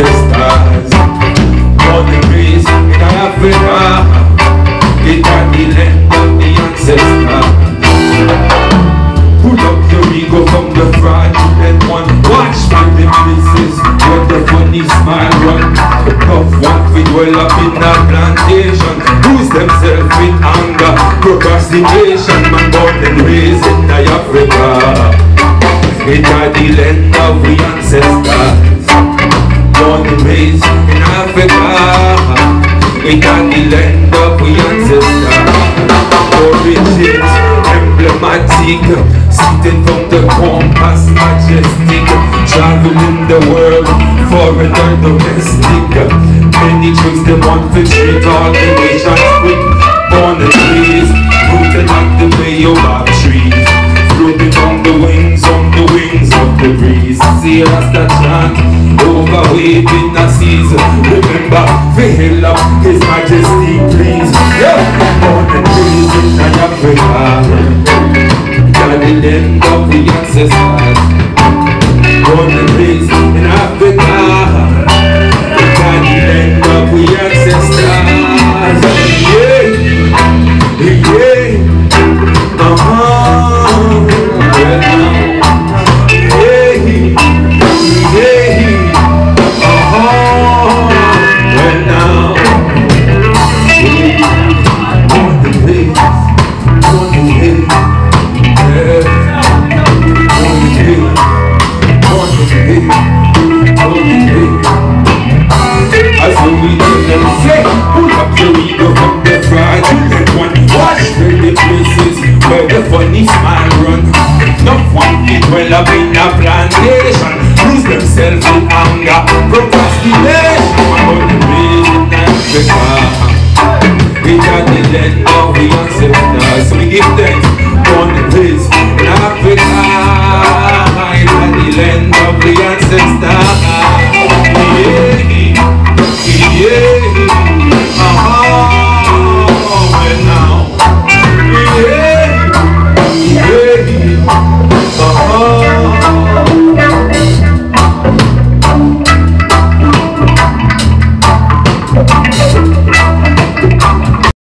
ancestors, for the grace in Africa, it are the land of the ancestors. Pull up your ego from the fraudulent one, watch from the princes, what the funny smile run, the tough one we dwell up in the plantation, lose themselves with anger, procrastination, man born and raised in Africa. It are the land of the ancestors, born and raised in Africa. It are the land of the ancestors. Origins emblematic, seated from the compass majestic, traveling the world, foreign and domestic. Many choose them on the trade, all the nations quick. Born and raised, rooted like the baobab trees, floating on the wings of the breeze. See us that chant over waving the seas. Remember, fill up His Majesty.